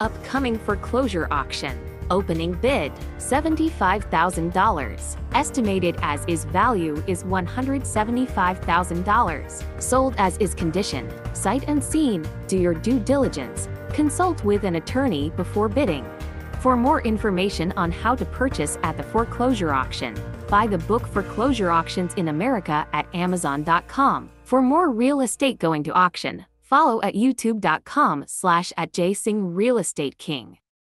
Upcoming foreclosure auction. Opening bid, $75,000. Estimated as is value is $175,000. Sold as is condition. Sight and scene, do your due diligence. Consult with an attorney before bidding. For more information on how to purchase at the foreclosure auction, buy the book Foreclosure Auctions in America at Amazon.com. For more real estate going to auction, follow at youtube.com/@JSingRealEstateKing.